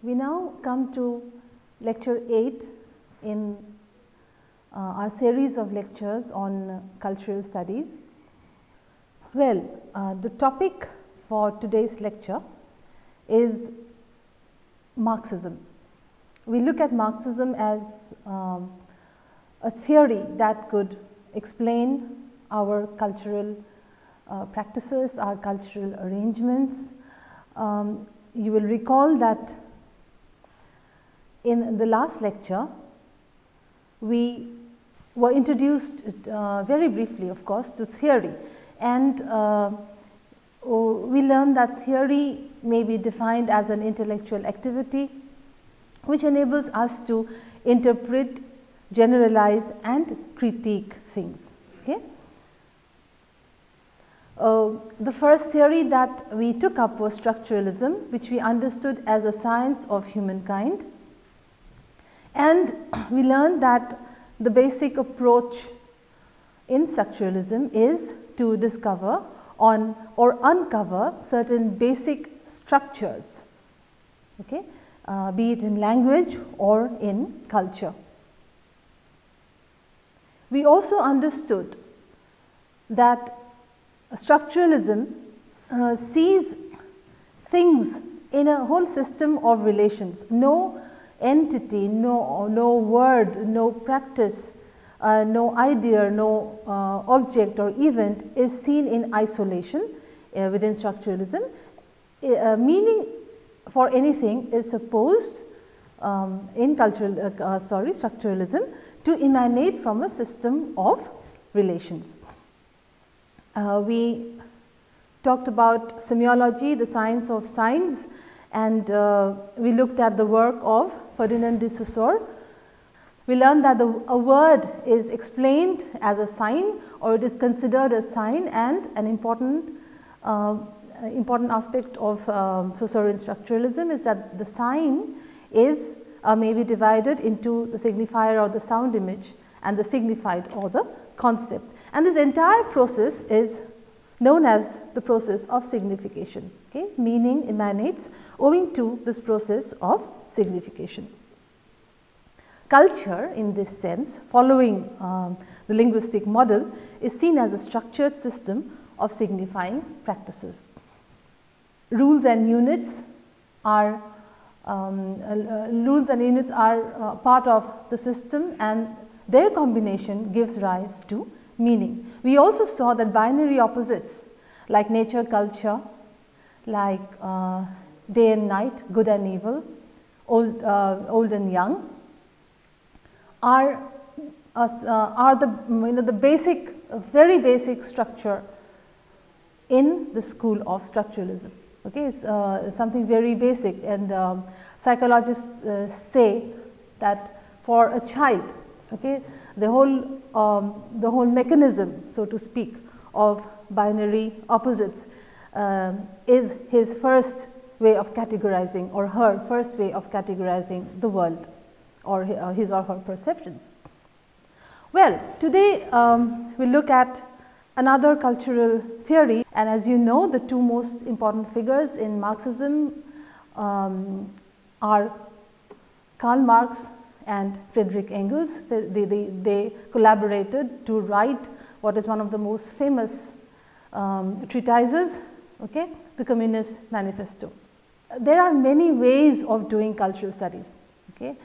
We now come to lecture 8 in our series of lectures on cultural studies. Well, the topic for today's lecture is Marxism. We look at Marxism as a theory that could explain our cultural practices, our cultural arrangements. You will recall that in the last lecture, we were introduced very briefly, of course, to theory, and we learned that theory may be defined as an intellectual activity which enables us to interpret, generalize and critique things. Okay? The first theory that we took up was structuralism, which we understood as a science of humankind. And we learned that the basic approach in structuralism is to discover or uncover certain basic structures, okay, be it in language or in culture. We also understood that structuralism sees things in a whole system of relations. No entity, no word, no practice, no idea, no object or event is seen in isolation within structuralism. Meaning for anything is supposed in structuralism to emanate from a system of relations. We talked about semiology, the science of signs, and we looked at the work of Ferdinand de Saussure. We learned that a word is explained as a sign, or it is considered a sign, and an important aspect of Saussurean structuralism is that the sign is may be divided into the signifier or the sound image and the signified or the concept. And this entire process is known as the process of signification. Okay? Meaning emanates owing to this process of signification. Culture in this sense, following the linguistic model, is seen as a structured system of signifying practices. Rules and units are part of the system, and their combination gives rise to meaning. We also saw that binary opposites like nature, culture, like day and night, good and evil, old and young are the the basic, very basic structure in the school of structuralism. Okay, it's something very basic, and psychologists say that for a child, okay, the whole mechanism, so to speak, of binary opposites is his first way of categorizing, or her first way of categorizing the world, or his or her perceptions. Well, today we look at another cultural theory, and as you know, the two most important figures in Marxism are Karl Marx and Friedrich Engels. They collaborated to write what is one of the most famous treatises, okay, the Communist Manifesto. There are many ways of doing cultural studies, okay,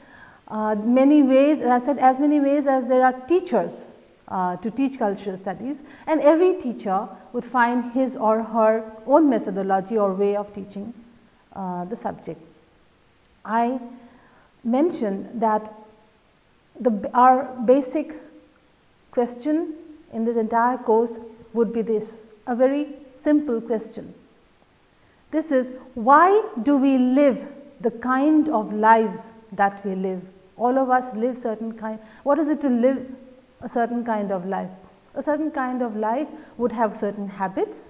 many ways, as I said, as many ways as there are teachers to teach cultural studies, and every teacher would find his or her own methodology or way of teaching the subject. I mentioned that our basic question in this entire course would be this, a very simple question. This is, why do we live the kind of lives that we live? All of us live certain kind. What is it to live a certain kind of life? A certain kind of life would have certain habits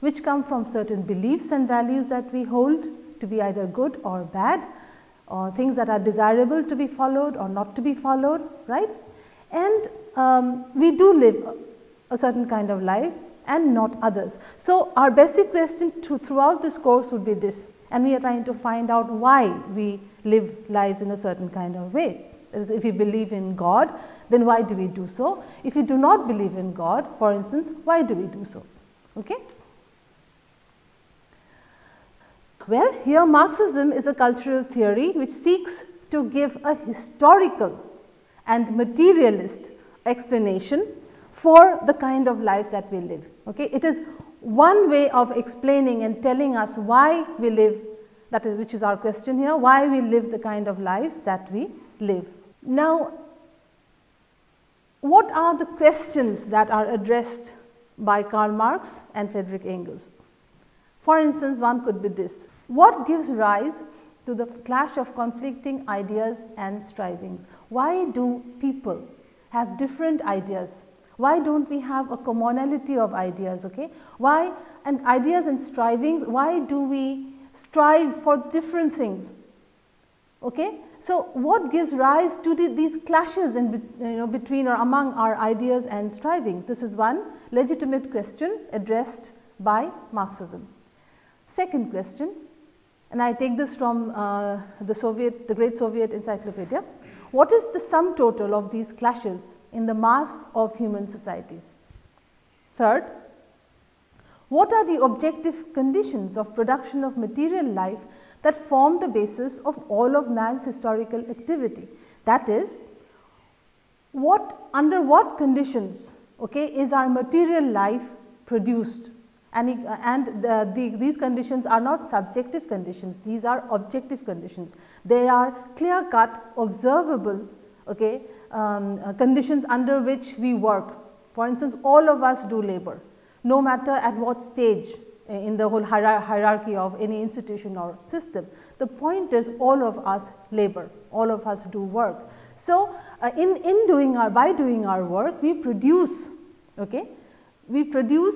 which come from certain beliefs and values that we hold to be either good or bad, or things that are desirable to be followed or not to be followed, right? And we do live a certain kind of life and not others. So, our basic question throughout this course would be this, and we are trying to find out why we live lives in a certain kind of way. As if we believe in God, then why do we do so? If we do not believe in God, for instance, why do we do so? Okay? Well, here Marxism is a cultural theory which seeks to give a historical and materialist explanation for the kind of lives that we live. Okay? It is one way of explaining and telling us why we live, that is, which is our question here, why we live the kind of lives that we live. Now, what are the questions that are addressed by Karl Marx and Friedrich Engels? For instance, one could be this: what gives rise to the clash of conflicting ideas and strivings? Why do people have different ideas? Why do not we have a commonality of ideas? Okay? Why, and ideas and strivings, why do we strive for different things? Okay? So, what gives rise to these clashes in between or among our ideas and strivings? This is one legitimate question addressed by Marxism. Second question, and I take this from the Great Soviet Encyclopedia: what is the sum total of these clashes in the mass of human societies? Third, what are the objective conditions of production of material life that form the basis of all of man's historical activity? That is, under what conditions, okay, is our material life produced? These conditions are not subjective conditions, these are objective conditions. They are clear cut, observable, okay, conditions under which we work. For instance, all of us do labor, no matter at what stage in the whole hierarchy of any institution or system. The point is, all of us labor, all of us do work. So, by doing our work, we produce, okay, we produce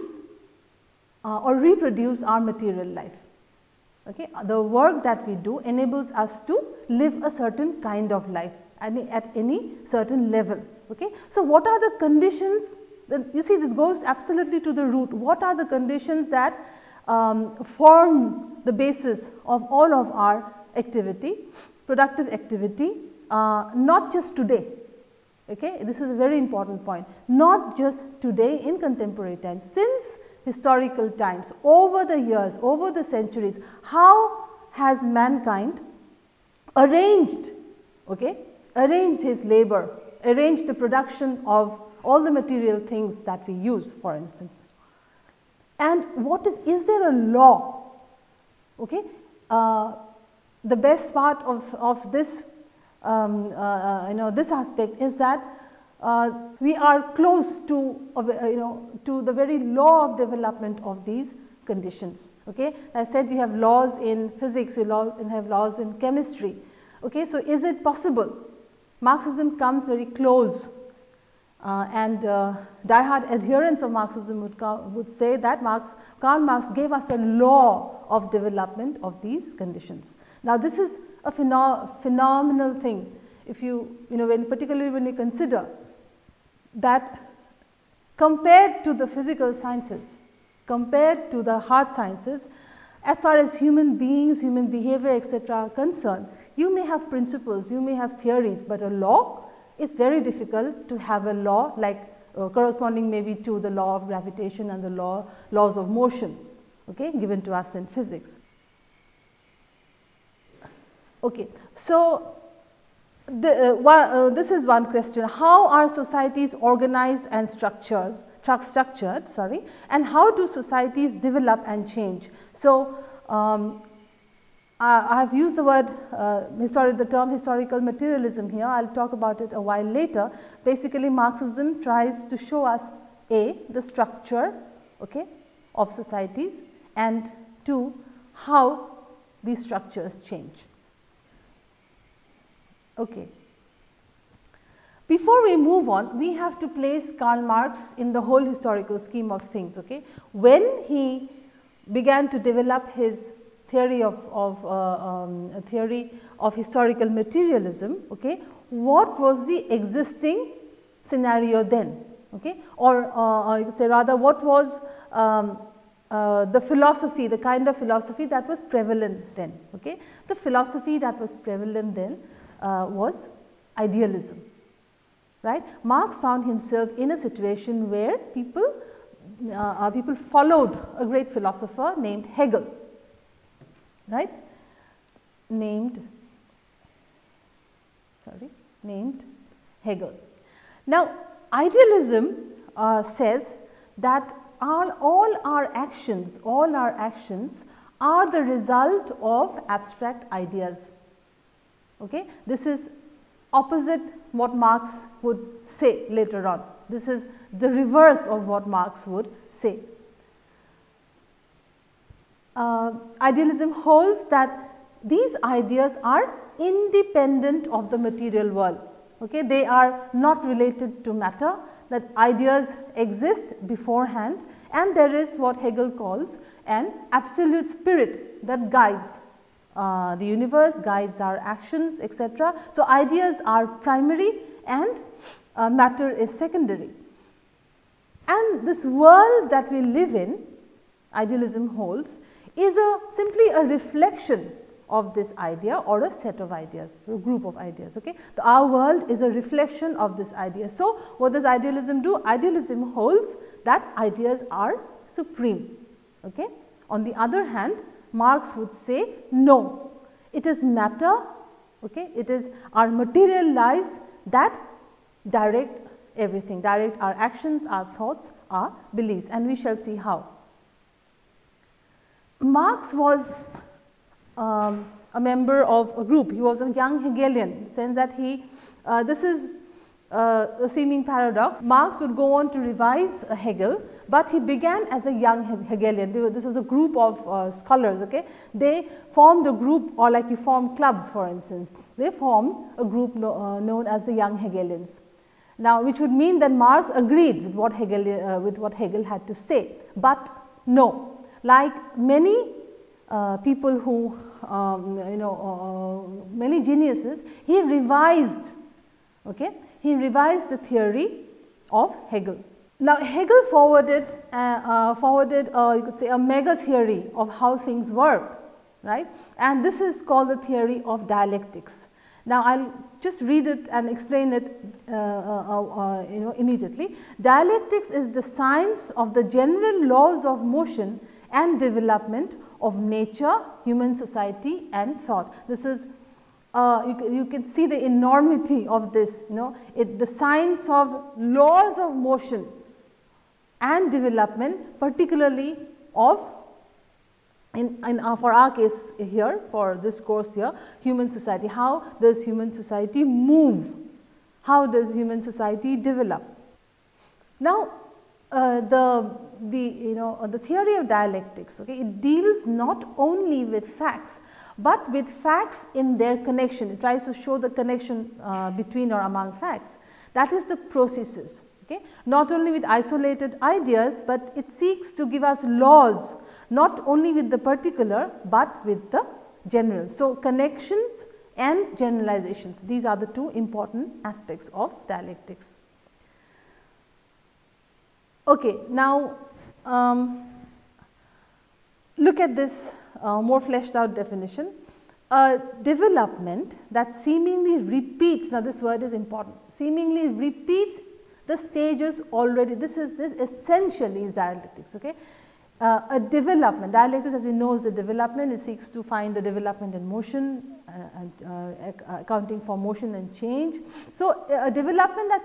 or reproduce our material life. Okay? The work that we do enables us to live a certain kind of life at any certain level. Okay? So, what are the conditions? You see, this goes absolutely to the root. What are the conditions that form the basis of all of our activity, productive activity, not just today? Okay? This is a very important point, not just today in contemporary times, since historical times, over the years, over the centuries, how has mankind arranged, okay, arranged his labor, arranged the production of all the material things that we use, for instance? And what is there a law? Okay? The best part of this, this aspect is that we are close to, to the very law of development of these conditions. Okay? As I said, you have laws in physics, you have laws in chemistry. Okay? So, is it possible? Marxism comes very close, and diehard adherents of Marxism would say that Karl Marx gave us a law of development of these conditions. Now, this is a phenomenal thing. If you, particularly when you consider that compared to the physical sciences, compared to the hard sciences, as far as human beings, human behavior, etc. are concerned, you may have principles, you may have theories, but a law, it's very difficult to have a law like corresponding maybe to the law of gravitation and the laws of motion, okay, given to us in physics. Okay. So, this is one question: how are societies organized and structured, sorry, and how do societies develop and change? So, I have used the word, the term historical materialism here. I will talk about it a while later. Basically, Marxism tries to show us A, the structure, okay, of societies, and 2, how these structures change. Okay. Before we move on, we have to place Karl Marx in the whole historical scheme of things. Okay. When he began to develop his theory of historical materialism, okay, what was the existing scenario then? Okay, or I would say rather what was the philosophy, the kind of philosophy that was prevalent then. Okay, the philosophy that was prevalent then was idealism, right? Marx found himself in a situation where people followed a great philosopher named Hegel, right? Named Hegel. Now, idealism says that all our actions are the result of abstract ideas. Okay, this is opposite what Marx would say later on. This is the reverse of what Marx would say. Idealism holds that these ideas are independent of the material world. Okay, they are not related to matter, that ideas exist beforehand, and there is what Hegel calls an absolute spirit that guides the universe, guides our actions, etc. So, ideas are primary and matter is secondary. And this world that we live in, idealism holds, is simply a reflection of this idea or a set of ideas, a group of ideas. Okay, our world is a reflection of this idea. So, what does idealism do? Idealism holds that ideas are supreme. Okay. On the other hand, Marx would say no, it is matter, okay, it is our material lives that direct everything, direct our actions, our thoughts, our beliefs, and we shall see how. Marx was a member of a group. He was a young Hegelian in the sense that he, this is a seeming paradox. Marx would go on to revise Hegel, but he began as a young Hegelian. This was a group of scholars. Okay, they formed a group, or like you form clubs, for instance. They formed a group known as the Young Hegelians. Now, which would mean that Marx agreed with what Hegel had to say, but no, like many people who many geniuses, he revised, okay, he revised the theory of Hegel. Now, Hegel forwarded you could say a mega theory of how things work, right, and this is called the theory of dialectics. Now, I will just read it and explain it immediately. Dialectics is the science of the general laws of motion and development of nature, human society and thought. This is, you can see the enormity of this, you know, the science of laws of motion and development, particularly of, for our case here, for this course here, human society. How does human society move? How does human society develop? Now, the theory of dialectics, okay, it deals not only with facts, but with facts in their connection. It tries to show the connection between or among facts, that is the processes, okay, not only with isolated ideas, but it seeks to give us laws not only with the particular, but with the general. So, connections and generalizations, these are the two important aspects of dialectics. Okay, now look at this more fleshed out definition. A development that seemingly repeats, now this word is important, seemingly repeats the stages already. This essentially is dialectics. Okay, a development, dialectics as we know is a development. It seeks to find the development in motion accounting for motion and change. So, a development that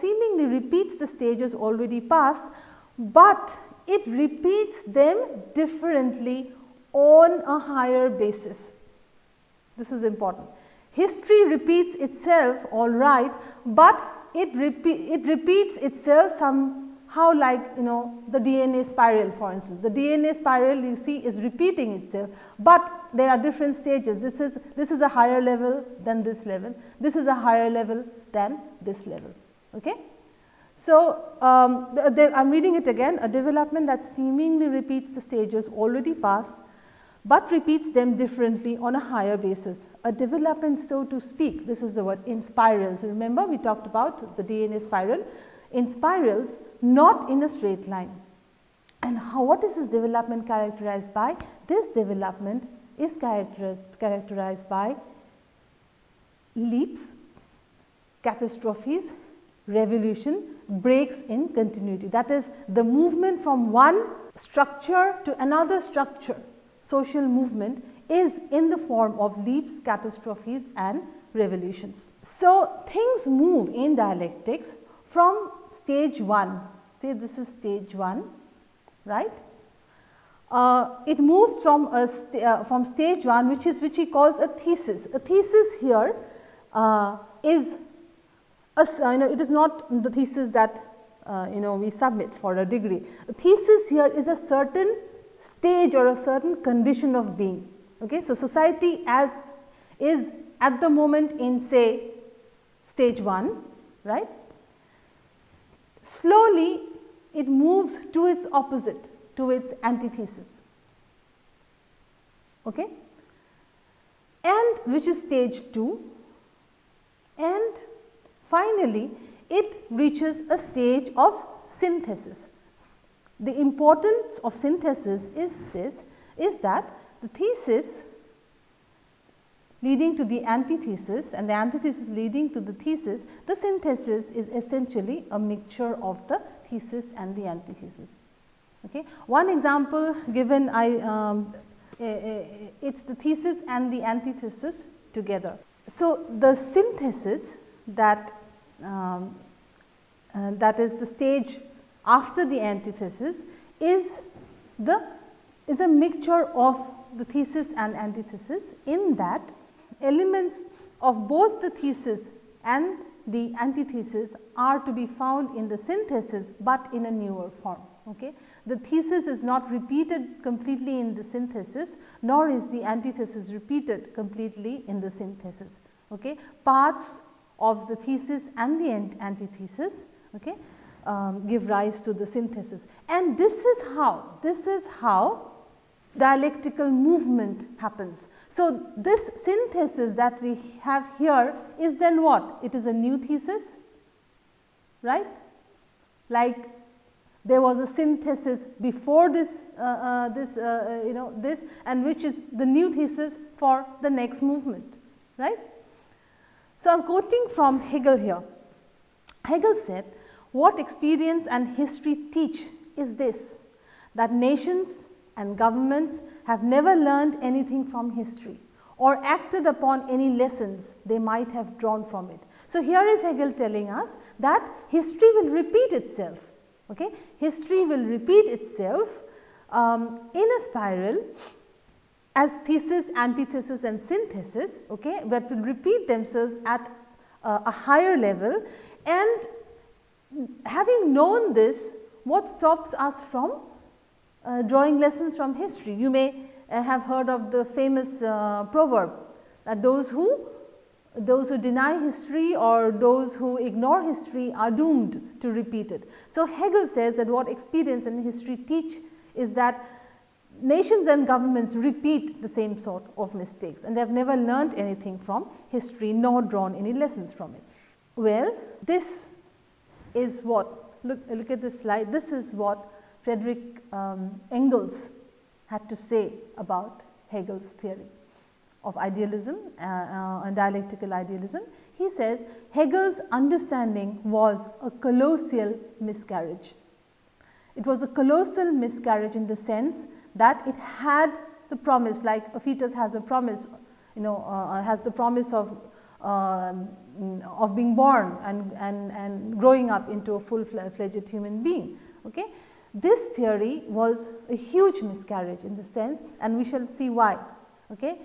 seemingly repeats the stages already passed, but it repeats them differently on a higher basis. This is important. History repeats itself, all right, but it repeats itself some how, like, the DNA spiral, for instance. The DNA spiral, you see, is repeating itself, but there are different stages. This is a higher level than this level. This is a higher level than this level. Okay? So, I am reading it again. A development that seemingly repeats the stages already passed, but repeats them differently on a higher basis. A development, so to speak, this is the word, in spirals. Remember, we talked about the DNA spiral, in spirals, not in a straight line. And what is this development characterized by? This development is characterized by leaps, catastrophes, revolution, breaks in continuity. That is the movement from one structure to another structure. Social movement is in the form of leaps, catastrophes and revolutions. So, things move in dialectics from stage 1, say this is stage 1, right. It moves from stage 1, which he calls a thesis. A thesis here is it is not the thesis that we submit for a degree. A thesis here is a certain stage or a certain condition of being. Okay? So, society as is at the moment in, say, stage 1, right. Slowly it moves to its opposite, to its antithesis, okay? And which is stage 2, and finally it reaches a stage of synthesis. The importance of synthesis is this, is that the thesis leading to the antithesis and the antithesis leading to the thesis, the synthesis is essentially a mixture of the thesis and the antithesis. Okay? One example given, it is the thesis and the antithesis together. So, the synthesis that is the stage after the antithesis is a mixture of the thesis and antithesis, in that elements of both the thesis and the antithesis are to be found in the synthesis, but in a newer form. Okay? The thesis is not repeated completely in the synthesis, nor is the antithesis repeated completely in the synthesis. Okay? Parts of the thesis and the antithesis, okay, give rise to the synthesis, and this is how dialectical movement happens. So, this synthesis that we have here is then what? It is a new thesis, right? Like there was a synthesis before this, this, and which is the new thesis for the next movement, right? So, I am quoting from Hegel here. Hegel said, "What experience and history teach is this, that nations and governments have never learned anything from history or acted upon any lessons they might have drawn from it." So, here is Hegel telling us that history will repeat itself, okay? History will repeat itself in a spiral as thesis, antithesis and synthesis, okay, that will repeat themselves at a higher level, and having known this, what stops us from drawing lessons from history? You may have heard of the famous proverb that those who deny history or those who ignore history are doomed to repeat it. So, Hegel says that what experience and history teach is that nations and governments repeat the same sort of mistakes, and they have never learnt anything from history nor drawn any lessons from it. Well, this is what, look at this slide, this is what Friedrich Engels had to say about Hegel's theory of idealism and dialectical idealism. He says, "Hegel's understanding was a colossal miscarriage. It was a colossal miscarriage in the sense that it had the promise, like a fetus has a promise, has the promise of being born and growing up into a full-fledged human being." Okay? This theory was a huge miscarriage in the sense, and we shall see why. Okay?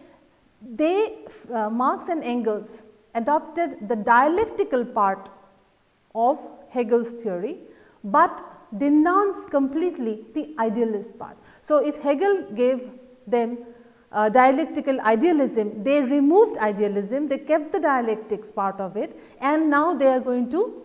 They, Marx and Engels, adopted the dialectical part of Hegel's theory, but denounced completely the idealist part. So, if Hegel gave them dialectical idealism, they removed idealism, they kept the dialectics part of it, and now they are going to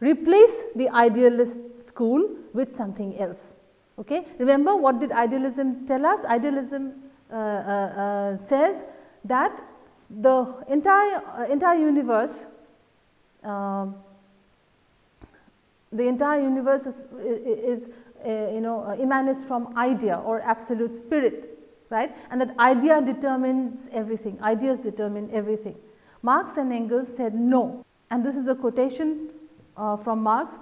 replace the idealist school with something else. Okay? Remember, what did idealism tell us? Idealism says that the entire universe is emanates from idea or absolute spirit, right? And that idea determines everything, ideas determine everything. Marx and Engels said no, and this is a quotation from Marx: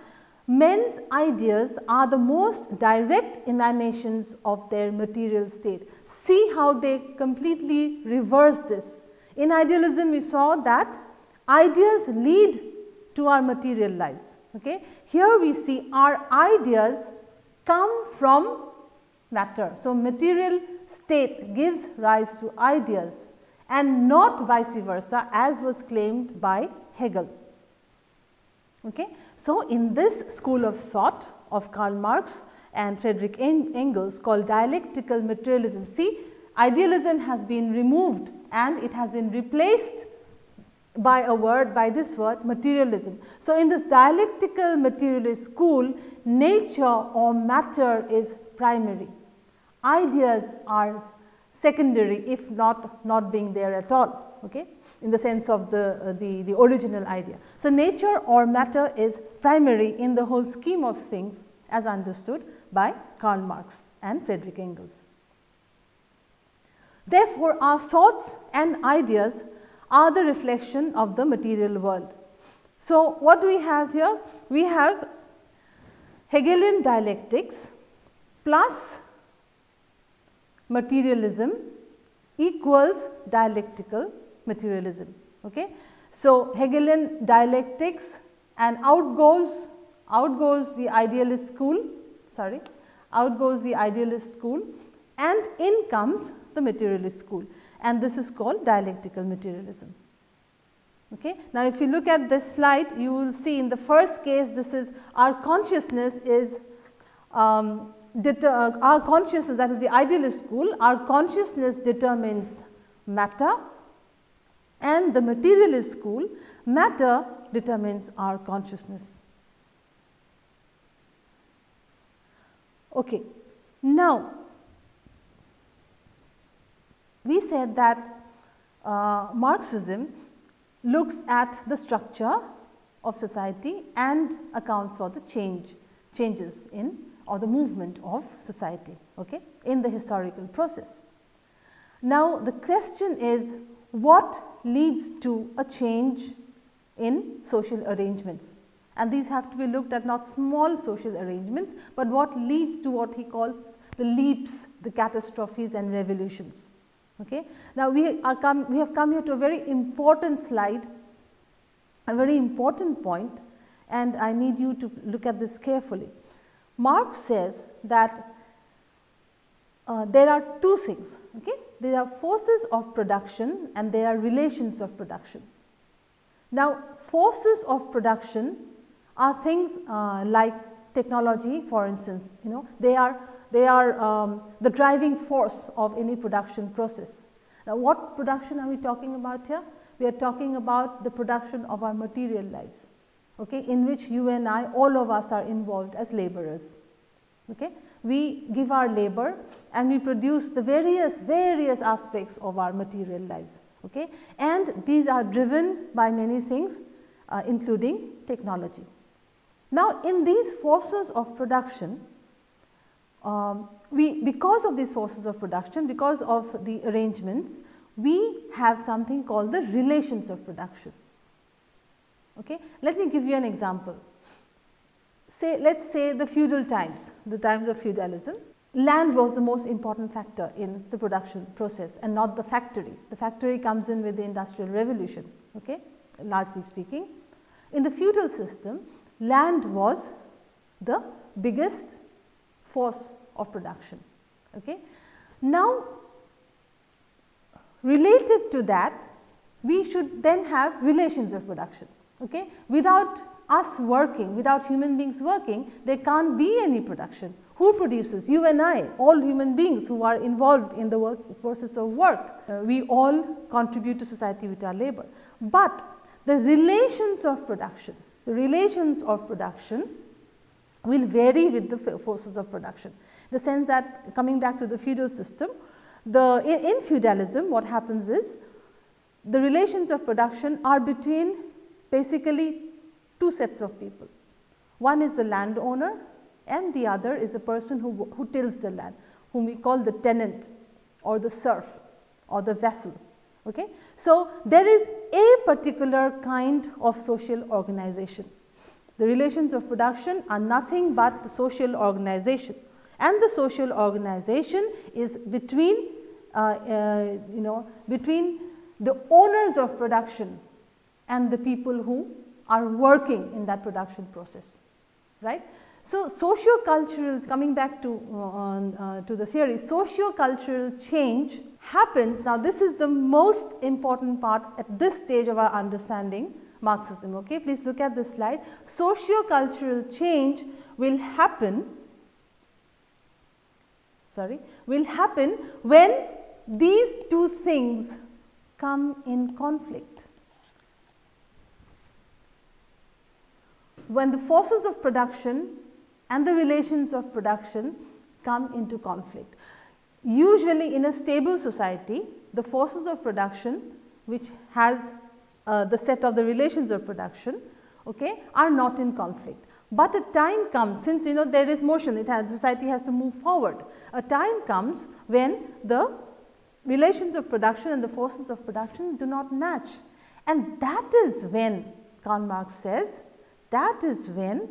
"Men's ideas are the most direct emanations of their material state." See how they completely reverse this. In idealism, we saw that ideas lead to our material lives. Okay? Here we see our ideas come from matter. So, material state gives rise to ideas and not vice versa, as was claimed by Hegel. Okay? So, in this school of thought of Karl Marx and Friedrich Engels, called dialectical materialism, see, idealism has been removed and it has been replaced by a word, by this word, materialism. So, in this dialectical materialist school, nature or matter is primary, ideas are secondary, if not being there at all, okay, in the sense of the original idea. So, nature or matter is primary in the whole scheme of things as understood by Karl Marx and Friedrich Engels. Therefore, our thoughts and ideas are the reflection of the material world. So, what do we have here? We have Hegelian dialectics plus materialism equals dialectical materialism. Okay? So, Hegelian dialectics, and out goes the idealist school, and in comes the materialist school, and this is called dialectical materialism. Okay? Now, if you look at this slide, you will see in the first case, this is our consciousness is our consciousness, that is the idealist school, our consciousness determines matter, and the materialist school, matter determines our consciousness. Okay. Now, we said that Marxism looks at the structure of society and accounts for the changes in or the movement of society, okay, in the historical process. Now, the question is, what leads to a change in social arrangements? And these have to be looked at, not small social arrangements, but what leads to what he calls the leaps, the catastrophes and revolutions. Okay. Now, we have come here to a very important slide, a very important point, and I need you to look at this carefully. Marx says that there are two things, okay. There are forces of production and there are relations of production. Now, forces of production are things like technology, for instance, you know, they are the driving force of any production process. Now, what production are we talking about here? We are talking about the production of our material lives, okay, in which you and I, all of us, are involved as laborers. Okay. We give our labor and we produce the various aspects of our material lives, okay, and these are driven by many things, including technology. Now, in these forces of production, because of these forces of production, because of the arrangements, we have something called the relations of production. Okay? Let me give you an example. Let us say the feudal times, the times of feudalism, land was the most important factor in the production process and not the factory. The factory comes in with the Industrial Revolution, okay, largely speaking. In the feudal system, land was the biggest force of production. Okay. Now, related to that, we should then have relations of production. Okay. Without us working, without human beings working, there can't be any production. Who produces? You and I, all human beings who are involved in the process of work. We all contribute to society with our labor. But the relations of production, will vary with the forces of production. The sense that, coming back to the feudal system, in feudalism what happens is the relations of production are between basically two sets of people. One is the landowner and the other is the person who tills the land, whom we call the tenant or the serf or the vassal. Okay? So, there is a particular kind of social organization. The relations of production are nothing but the social organization, and the social organization is between between the owners of production and the people who are working in that production process, right. So, socio-cultural, coming back to the theory, socio-cultural change happens. Now, this is the most important part at this stage of our understanding Marxism. Okay, please look at this slide. Socio-cultural change will happen. Will happen when these two things come in conflict. When the forces of production and the relations of production come into conflict. Usually in a stable society, the forces of production, which has the set of the relations of production, okay, are not in conflict. But a time comes, since you know there is motion, society has to move forward. A time comes when the relations of production and the forces of production do not match, and that is when Karl Marx says, that is when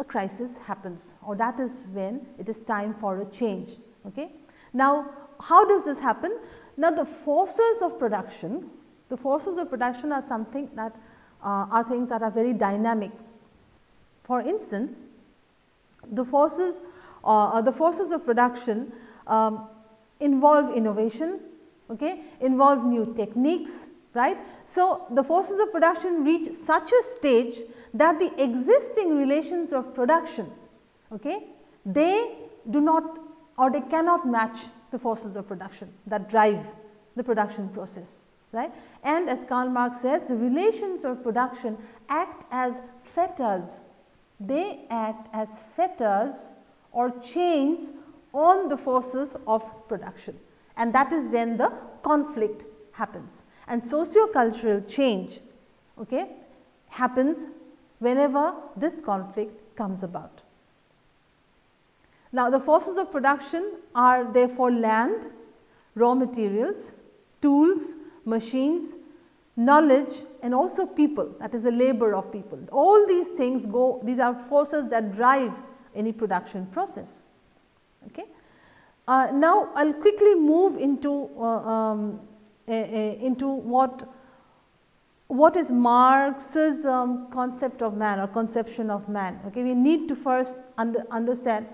a crisis happens, or that is when it is time for a change. Okay? Now, how does this happen? Now, the forces of production, are something that are things that are very dynamic. For instance, the forces of production involve innovation, okay? Involve new techniques, right. So, the forces of production reach such a stage that the existing relations of production, okay, they do not, or they cannot match the forces of production that drive the production process, right. And as Karl Marx says, the relations of production act as fetters. They act as fetters or chains on the forces of production, and that is when the conflict happens. And socio-cultural change, okay, happens whenever this conflict comes about. Now, the forces of production are therefore land, raw materials, tools, machines, knowledge, and also people, that is the labor of people. All these things go, these are forces that drive any production process. Okay. Now, I will quickly move into what is Marx's concept of man or conception of man. Okay. We need to first understand,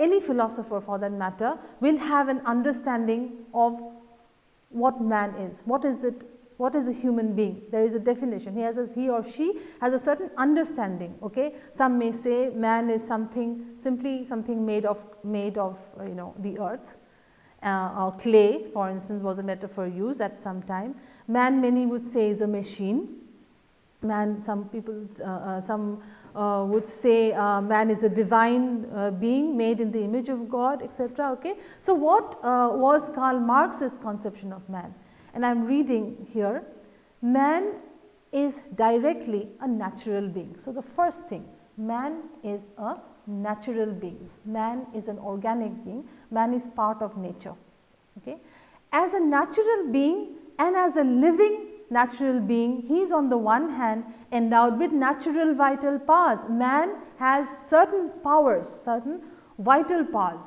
any philosopher for that matter will have an understanding of what man is, what is it. What is a human being? There is a definition. He or she has a certain understanding. Okay, some may say man is something, simply something made of the earth or clay. For instance, was a metaphor used at some time. Man, many would say, is a machine. Man, some people, would say man is a divine being made in the image of God, etc. Okay, so what was Karl Marx's conception of man? And I am reading here, man is directly a natural being. So, the first thing, man is a natural being, man is an organic being, man is part of nature. Okay. As a natural being and as a living natural being, he is on the one hand endowed with natural vital powers. Man has certain powers, certain vital powers,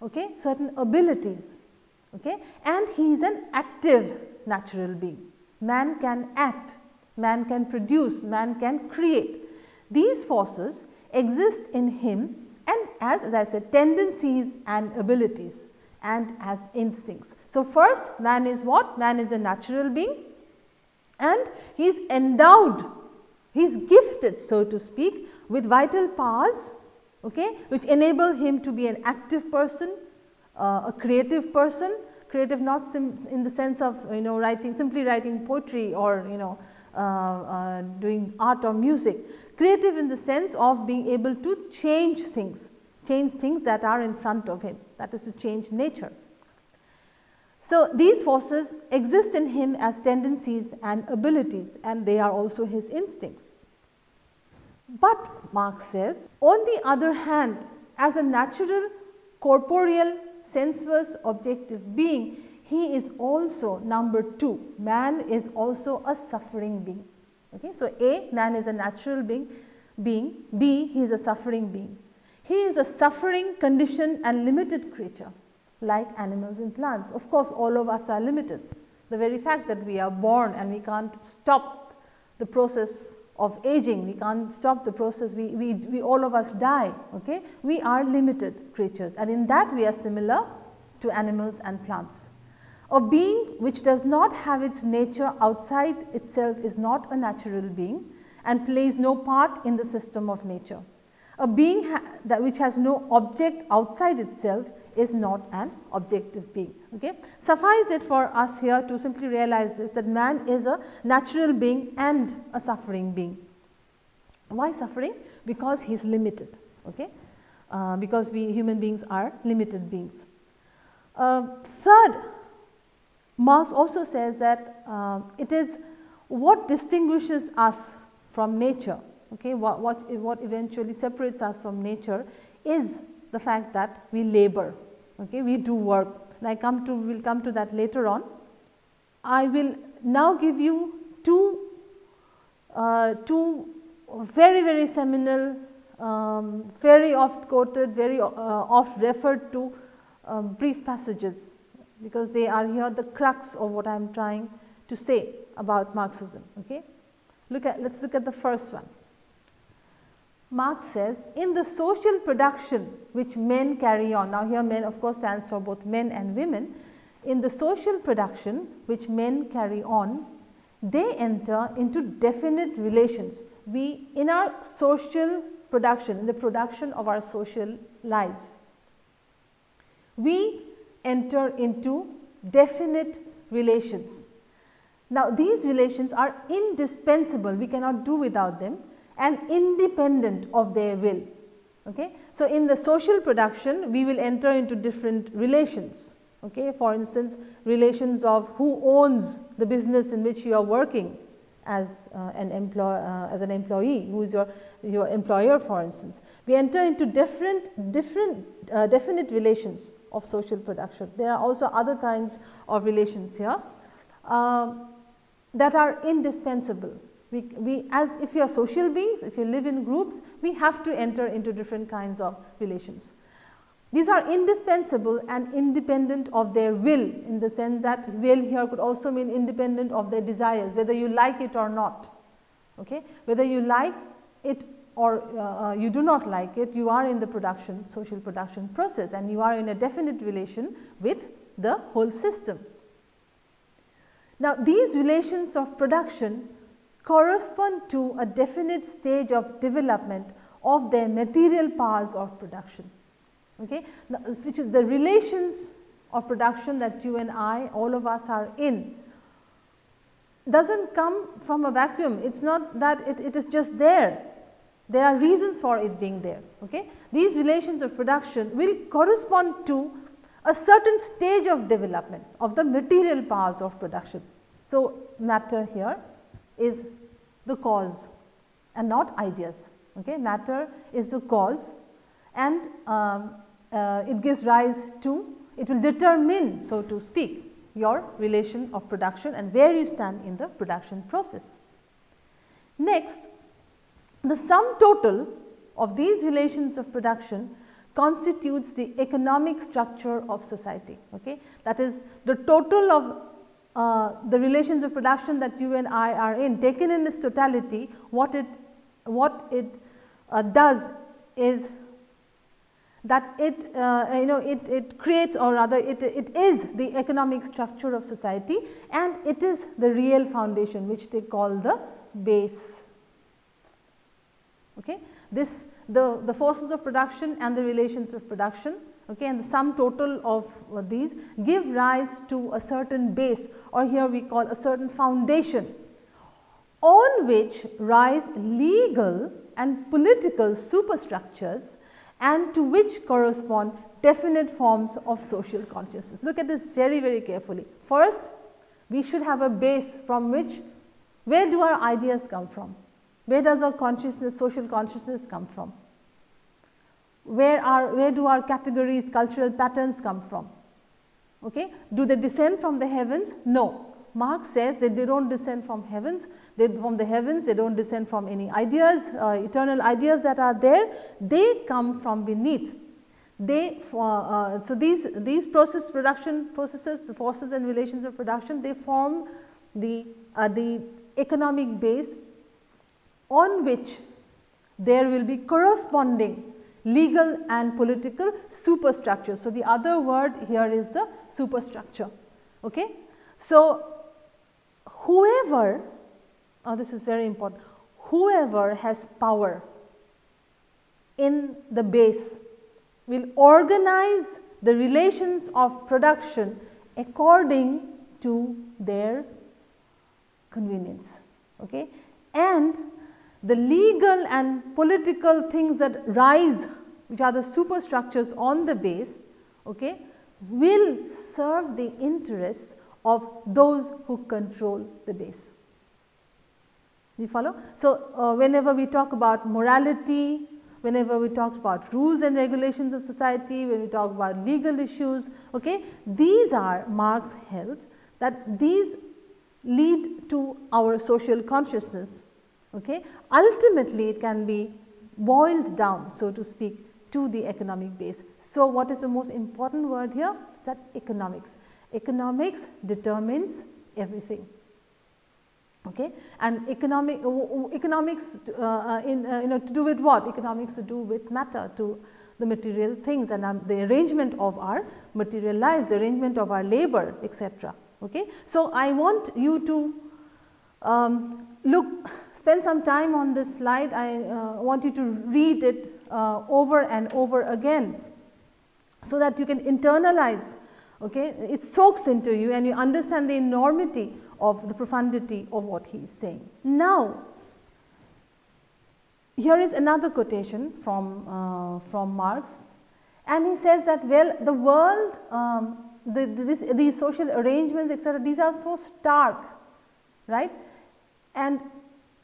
okay, certain abilities. Okay, and he is an active natural being. Man can act, man can produce, man can create. These forces exist in him and as I said, tendencies and abilities and as instincts. So, first man is what? Man is a natural being and he is endowed, He is gifted, so to speak, with vital powers, okay, which enable him to be an active person, a creative person. Creative not in the sense of, you know, simply writing poetry or, you know, doing art or music. Creative in the sense of being able to change things that are in front of him, that is to change nature. So, these forces exist in him as tendencies and abilities, and they are also his instincts. But Marx says, on the other hand, as a natural, corporeal, sensuous, objective being, he is also number two. Man is also a suffering being. Okay? So, A, man is a natural being, B, he is a suffering being. He is a suffering, conditioned and limited creature, like animals and plants. Of course, all of us are limited. The very fact that we are born and we can't stop the process of aging, we can't stop the process, we all of us die, okay? We are limited creatures, and in that we are similar to animals and plants. A being which does not have its nature outside itself is not a natural being and plays no part in the system of nature. A being which has no object outside itself is not an objective being. Okay? Suffice it for us here to simply realize this, that man is a natural being and a suffering being. Why suffering? Because he is limited, okay? Because we human beings are limited beings. Third, Marx also says that it is what distinguishes us from nature, okay? What eventually separates us from nature is the fact that we labor. Okay, we do work, and we'll come to that later on. I will now give you two very, very seminal, very oft quoted, very oft referred to brief passages, because they are here the crux of what I am trying to say about Marxism. Okay, let's look at the first one. Marx says, in the social production which men carry on, now here men of course stands for both men and women, in the social production which men carry on, they enter into definite relations. We, in our social production, in the production of our social lives, we enter into definite relations. Now, these relations are indispensable, we cannot do without them, and independent of their will. Okay? So, in the social production, we will enter into different relations. Okay? For instance, relations of who owns the business in which you are working as, an employee, who is your employer, for instance. We enter into definite relations of social production. There are also other kinds of relations here that are indispensable. We as if you are social beings, if you live in groups, we have to enter into different kinds of relations. These are indispensable and independent of their will, in the sense that will here could also mean independent of their desires, whether you like it or not. Okay? Whether you like it or you do not like it, you are in the production, social production process, and you are in a definite relation with the whole system. Now, these relations of production correspond to a definite stage of development of their material powers of production, okay? Which is the relations of production that you and I, all of us are in, does not come from a vacuum. It is not that it is just there, there are reasons for it being there. Okay? These relations of production will correspond to a certain stage of development of the material powers of production. So, matter here is the cause and not ideas. Okay? Matter is the cause, and it gives rise to, it will determine, so to speak, your relation of production and where you stand in the production process. Next, the sum total of these relations of production constitutes the economic structure of society. Okay? That is the total of the relations of production that you and I are in, taken in its totality, what it does is that it it creates, or rather it is the economic structure of society, and it is the real foundation which they call the base. Okay, this the forces of production and the relations of production, okay, and the sum total of these give rise to a certain base, or here we call a certain foundation, on which rise legal and political superstructures, and to which correspond definite forms of social consciousness. Look at this very, very carefully. First, we should have a base from which, where do our ideas come from? Where does our consciousness, social consciousness come from? Where do our categories, cultural patterns come from? Okay? Do they descend from the heavens? No. Marx says that they do not descend from heavens, they do not descend from any ideas, eternal ideas that are there, they come from beneath. So these production processes, the forces and relations of production, they form the economic base on which there will be corresponding legal and political superstructure. So, the other word here is the superstructure. Okay? So, whoever, this is very important, whoever has power in the base will organize the relations of production according to their convenience. Okay? And the legal and political things that rise, which are the superstructures on the base, okay, will serve the interests of those who control the base. You follow? So, whenever we talk about morality, whenever we talk about rules and regulations of society, when we talk about legal issues, okay, these are, Marx held, that these lead to our social consciousness. Okay. Ultimately, it can be boiled down, so to speak, to the economic base. So, what is the most important word here? That economics. Economics determines everything. Okay. And economics to do with what? Economics to do with matter, to the material things and the arrangement of our material lives, the arrangement of our labor, etc. Okay. So, I want you to spend some time on this slide. I want you to read it over and over again, so that you can internalize, okay, it soaks into you and you understand the enormity of the profundity of what he is saying. Now, here is another quotation from Marx, and he says that, well, the world, these social arrangements, etc., these are so stark, right? And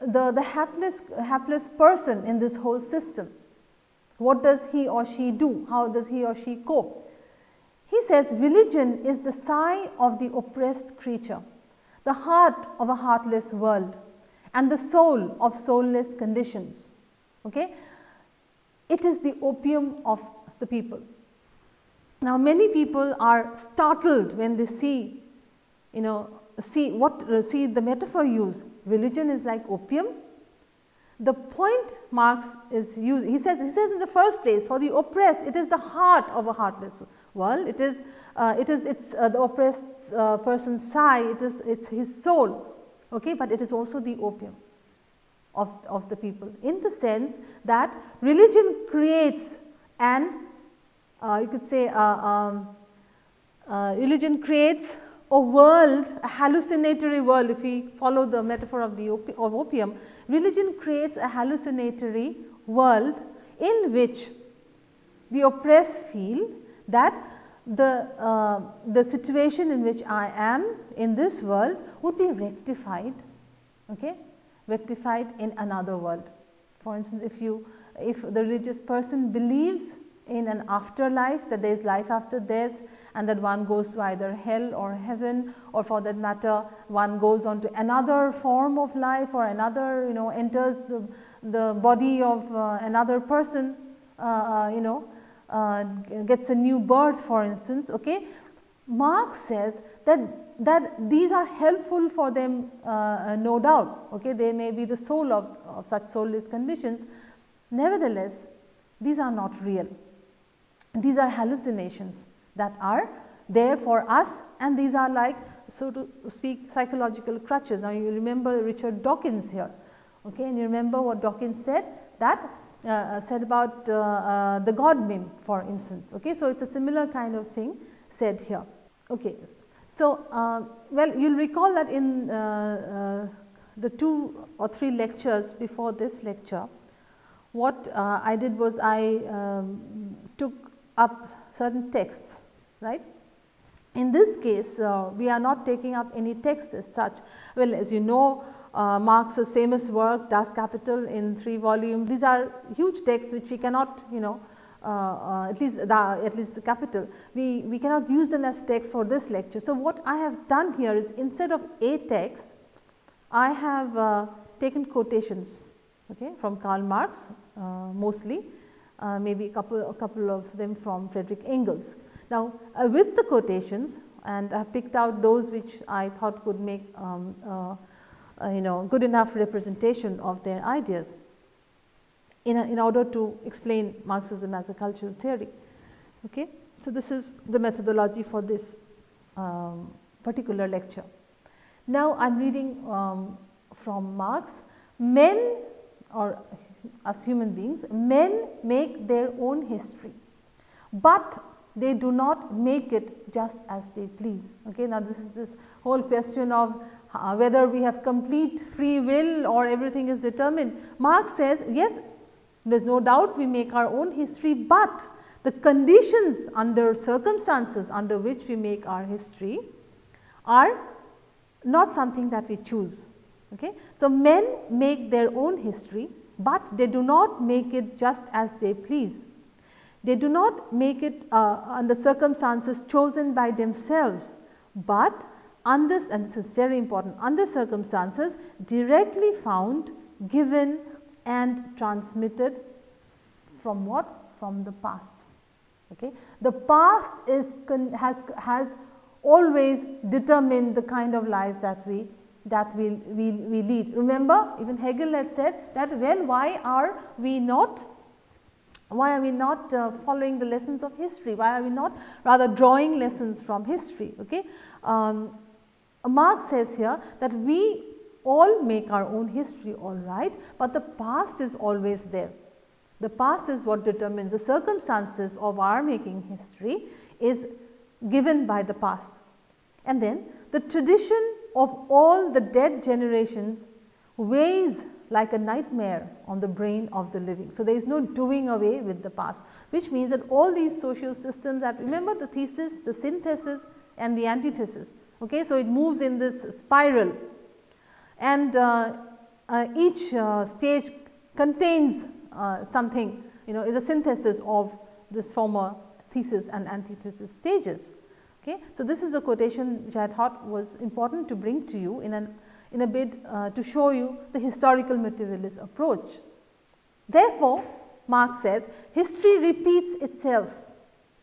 the hapless person in this whole system, what does he or she do? How does he or she cope? He says, religion is the sigh of the oppressed creature, the heart of a heartless world, and the soul of soulless conditions. Okay? It is the opium of the people. Now, many people are startled when they see, you know, see the metaphor used. Religion is like opium. The point Marx is using, he says in the first place, for the oppressed, it is the heart of a heartless world. It's the oppressed person's sigh. It's his soul. Okay, but it is also the opium of the people, in the sense that religion creates an religion creates a world, a hallucinatory world. If we follow the metaphor of the opium, religion creates a hallucinatory world in which the oppressed feel that the situation in which I am in this world would be rectified, okay, rectified in another world. For instance, if the religious person believes in an afterlife, that there is life after death, and that one goes to either hell or heaven, or for that matter one goes on to another form of life, or another, you know, enters the body of another person, gets a new birth, for instance. Okay, Marx says that these are helpful for them, no doubt. Okay, they may be the soul of such soulless conditions. Nevertheless, these are not real. These are hallucinations that are there for us, and these are, like, so to speak, psychological crutches. Now, you remember Richard Dawkins here, okay, and you remember what Dawkins said, that said about the God meme, for instance. Okay, so it's a similar kind of thing said here. Okay, so well, you'll recall that in the 2 or 3 lectures before this lecture, what I did was I took up certain texts, right. In this case, we are not taking up any texts as such. Well, as you know, Marx's famous work Das Kapital in 3 volumes, these are huge texts which we cannot, you know, at least the Kapital, we cannot use them as text for this lecture. So, what I have done here is, instead of a text, I have taken quotations, okay, from Karl Marx mostly, maybe a couple of them from Friedrich Engels. Now, with the quotations, and I have picked out those which I thought could make you know, good enough representation of their ideas in order to explain Marxism as a cultural theory. Okay, so this is the methodology for this particular lecture. Now, I am reading from Marx. Men, or as human beings, men make their own history, but they do not make it just as they please. Okay, now this is this whole question of whether we have complete free will or everything is determined. Marx says, yes, there is no doubt we make our own history, but the conditions under circumstances under which we make our history are not something that we choose. Okay. So, men make their own history, but they do not make it just as they please. They do not make it under circumstances chosen by themselves, but under, and this is very important, under circumstances directly found, given and transmitted from what? From the past. Okay. The past is has always determined the kind of lives that we lead. Remember, even Hegel had said that, well, why are we not following the lessons of history? Why are we not rather drawing lessons from history? Okay. Marx says here that we all make our own history, all right, but the past is always there. The past is what determines the circumstances of our making history, is given by the past. And then the tradition of all the dead generations weighs like a nightmare on the brain of the living. So, there is no doing away with the past, which means that all these social systems that, remember the thesis, the synthesis and the antithesis. Okay, so, it moves in this spiral, and each stage contains something, you know, is a synthesis of this former thesis and antithesis stages. Okay. So, this is the quotation which I thought was important to bring to you in a bid to show you the historical materialist approach. Therefore, Marx says, history repeats itself,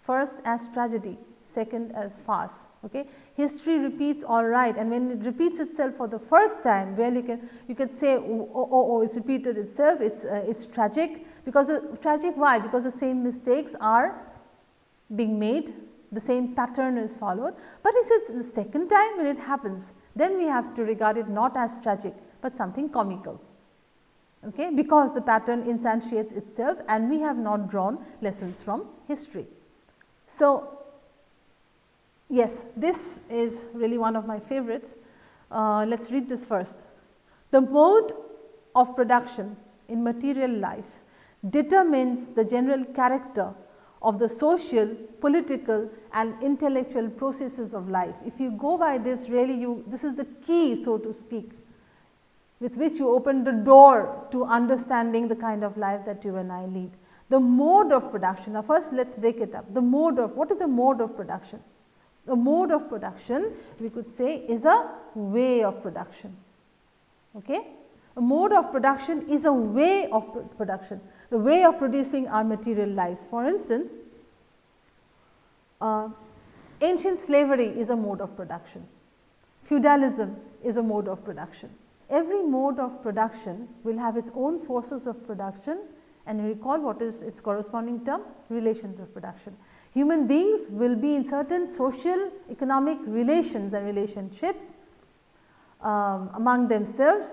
first as tragedy, second as farce. Okay. History repeats, all right, and when it repeats itself for the first time, well, you can say, oh, it's repeated itself, it's tragic, because tragic, why? Because the same mistakes are being made, the same pattern is followed. But he says the second time when it happens, then we have to regard it not as tragic, but something comical, okay, because the pattern instantiates itself and we have not drawn lessons from history. So, yes, this is really one of my favorites. Let us read this first. The mode of production in material life determines the general character of the social, political and intellectual processes of life. If you go by this, really this is the key, so to speak, with which you open the door to understanding the kind of life that you and I lead. The mode of production, now first let us break it up. The mode of, what is a mode of production? A mode of production, we could say, is a way of production. Okay? A mode of production is a way of production, the way of producing our material lives. For instance, ancient slavery is a mode of production, feudalism is a mode of production. Every mode of production will have its own forces of production, and recall what is its corresponding term, relations of production. Human beings will be in certain social, economic relations and relationships among themselves,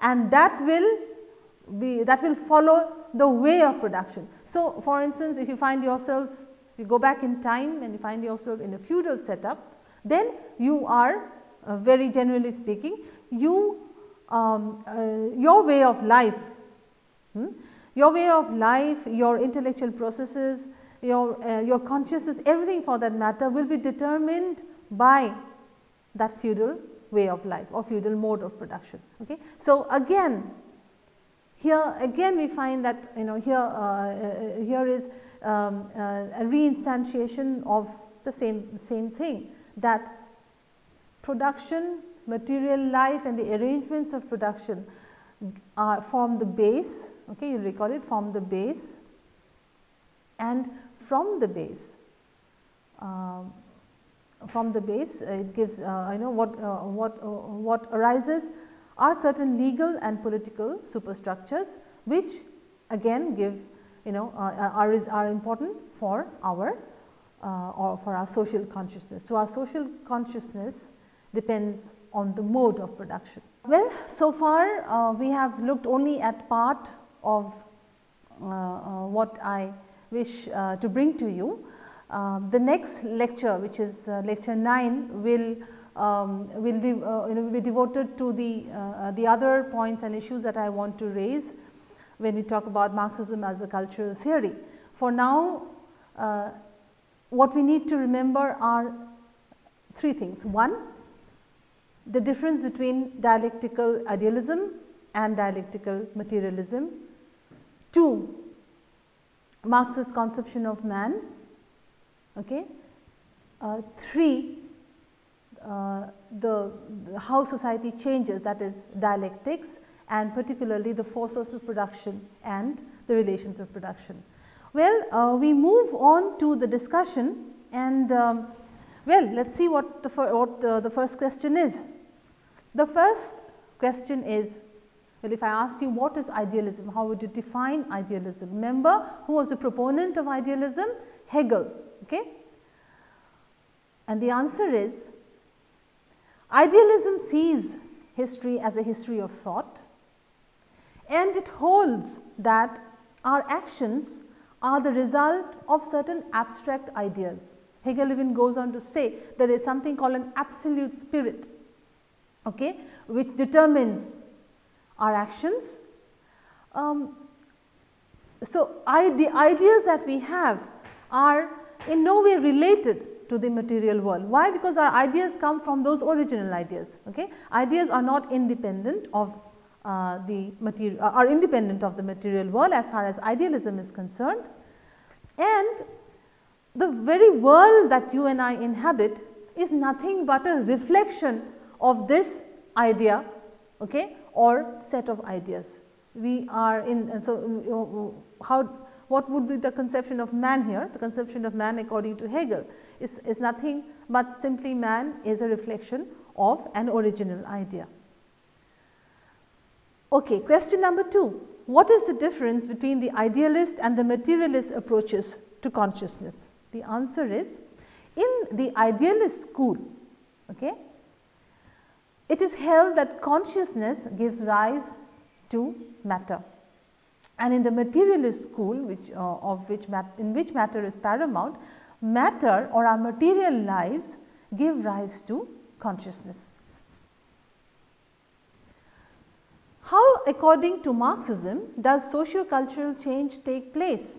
and that will follow the way of production. So, for instance, if you find yourself, you go back in time and you find yourself in a feudal setup, then you are very generally speaking, your way of life, your intellectual processes, your consciousness, everything for that matter will be determined by that feudal way of life or feudal mode of production. Okay. So, again here we find that here is a reinstantiation of the same thing, that production, material life and the arrangements of production are form the base, okay, you recall it, form the base, and from the base it gives what arises are certain legal and political superstructures, which again give are important for our or for our social consciousness. So, our social consciousness depends on the mode of production. Well, so far we have looked only at part of what I wish to bring to you. The next lecture, which is lecture 9, will be devoted to the other points and issues that I want to raise when we talk about Marxism as a cultural theory. For now, what we need to remember are three things. One, the difference between dialectical idealism and dialectical materialism. Two, Marx's conception of man. Okay. Three, how society changes, that is dialectics, and particularly the forces of production and the relations of production. Well, we move on to the discussion, and well, let us see what the first question is. The first question is, well, if I ask you what is idealism, how would you define idealism? Remember, who was the proponent of idealism? Hegel. Okay. And the answer is, idealism sees history as a history of thought, and it holds that our actions are the result of certain abstract ideas. Hegel even goes on to say that there is something called an absolute spirit, okay, which determines our actions. So, the ideas that we have are in no way related to the material world. Why? Because our ideas come from those original ideas. Okay? Ideas are not independent of are independent of the material world as far as idealism is concerned, and the very world that you and I inhabit is nothing but a reflection of this idea, okay, or set of ideas. We are in, and so what would be the conception of man here? The conception of man, according to Hegel, is nothing but simply man is a reflection of an original idea. Okay, question number 2, what is the difference between the idealist and the materialist approaches to consciousness? The answer is, in the idealist school, okay, it is held that consciousness gives rise to matter. And in the materialist school, in which matter is paramount, matter or our material lives give rise to consciousness. How, according to Marxism, does sociocultural change take place?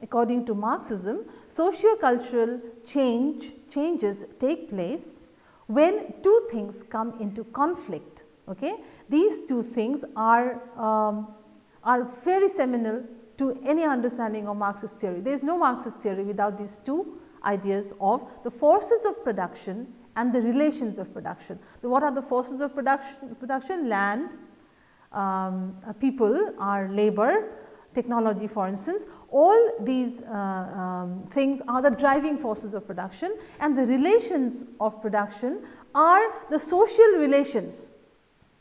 According to Marxism, sociocultural changes take place when two things come into conflict. Okay? These two things are very seminal to any understanding of Marxist theory. There is no Marxist theory without these two ideas of the forces of production and the relations of production. So, what are the forces of production? Land, people, our labor, technology, for instance, all these things are the driving forces of production, and the relations of production are the social relations,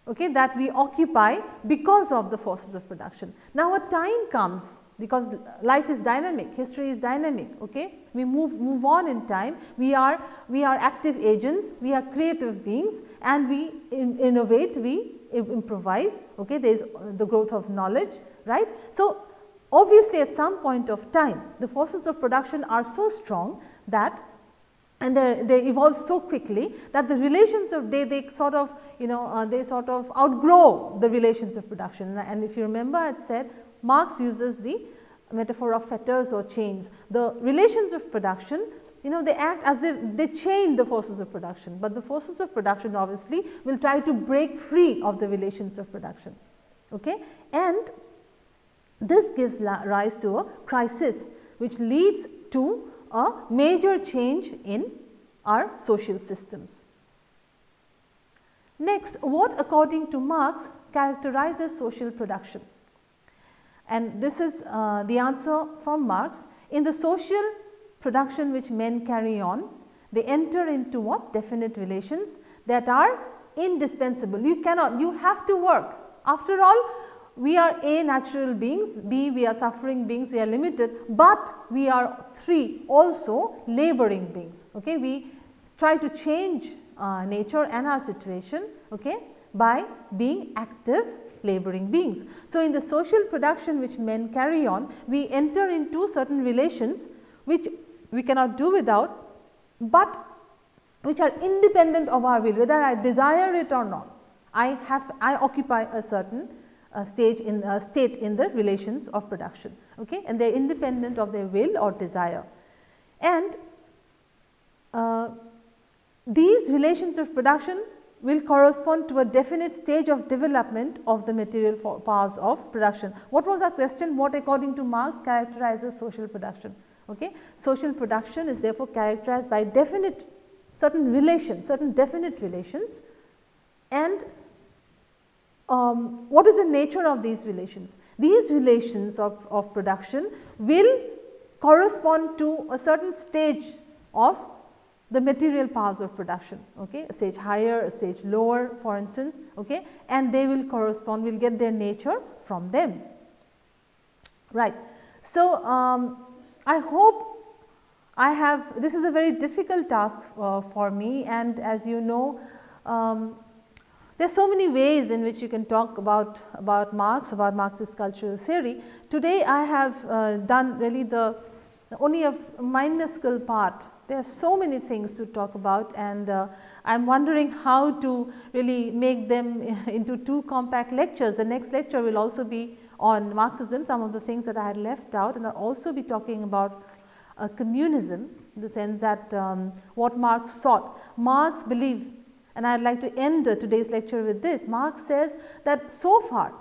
okay, that we occupy because of the forces of production. Now, a time comes, because life is dynamic, history is dynamic, okay, we move on in time, we are active agents, we are creative beings, and we innovate, we improvise, okay, there is the growth of knowledge, right. So, obviously at some point of time the forces of production are so strong that and they evolve so quickly that the relations of they sort of they sort of outgrow the relations of production. And if you remember, I said Marx uses the metaphor of fetters or chains. The relations of production, they act as if they chain the forces of production, but the forces of production obviously will try to break free of the relations of production, okay. And this gives rise to a crisis which leads to a major change in our social systems. Next, what according to Marx characterizes social production? And this is the answer from Marx. In the social production which men carry on, they enter into what? Definite relations that are indispensable. You have to work. After all, we are A, natural beings, B, we are suffering beings, we are limited, but we are 3, also laboring beings. Okay? We try to change nature and our situation, okay, by being active laboring beings. So, in the social production which men carry on, we enter into certain relations which we cannot do without, but which are independent of our will, whether I desire it or not. I occupy a certain state in the relations of production, okay, and they are independent of their will or desire. And these relations of production will correspond to a definite stage of development of the material powers of production. What was our question? What according to Marx characterizes social production? Okay. Social production is therefore characterized by definite certain definite relations. And what is the nature of these relations? These relations of production will correspond to a certain stage of the material powers of production, okay, a stage higher, a stage lower, for instance, okay, and they will correspond, we will get their nature from them, right. So, I hope this is a very difficult task for me, and as you know, there are so many ways in which you can talk about Marx, about Marxist cultural theory. Today I have done really only a minuscule part. There are so many things to talk about, and I am wondering how to really make them into 2 compact lectures. The next lecture will also be on Marxism, some of the things that I had left out, and I will also be talking about communism, in the sense that what Marx sought. Marx believed, and I would like to end today's lecture with this. Marx says that so far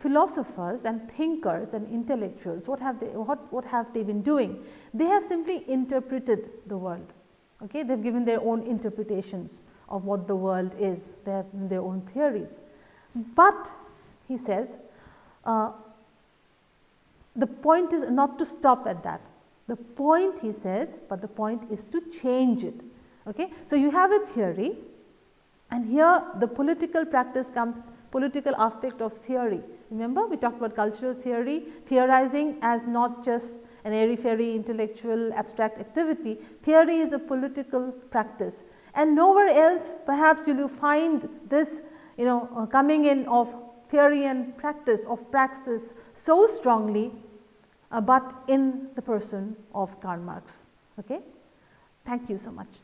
philosophers and thinkers and intellectuals, what have they been doing? They have simply interpreted the world. Okay? They have given their own interpretations of what the world is. They have their own theories. But he says the point is not to stop at that. The point, he says, but the point is to change it. Okay? So, you have a theory. And here the political practice comes, political aspect of theory. Remember, we talked about cultural theory, theorizing as not just an airy-fairy intellectual abstract activity. Theory is a political practice, and nowhere else perhaps you will find this coming in of theory and practice, of praxis, so strongly, but in the person of Karl Marx. Okay? Thank you so much.